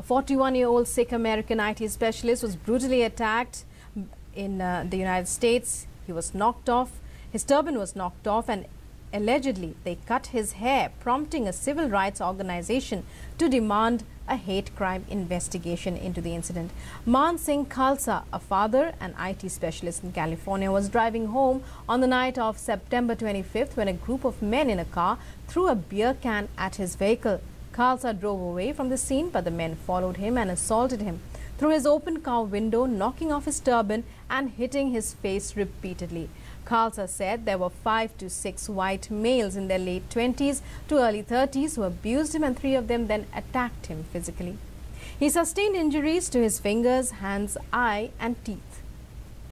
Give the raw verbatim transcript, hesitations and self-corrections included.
A forty-one-year-old Sikh American I T specialist was brutally attacked in uh, the United States. He was knocked off. His turban was knocked off and allegedly they cut his hair, prompting a civil rights organization to demand a hate crime investigation into the incident. Maan Singh Khalsa, a father and I T specialist in California, was driving home on the night of September twenty-fifth when a group of men in a car threw a beer can at his vehicle. Khalsa drove away from the scene, but the men followed him and assaulted him through his open car window, knocking off his turban and hitting his face repeatedly. Khalsa said there were five to six white males in their late twenties to early thirties who abused him, and three of them then attacked him physically. He sustained injuries to his fingers, hands, eye and teeth.